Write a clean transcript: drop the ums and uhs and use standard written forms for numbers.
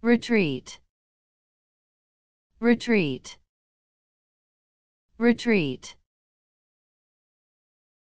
retreat, retreat, retreat.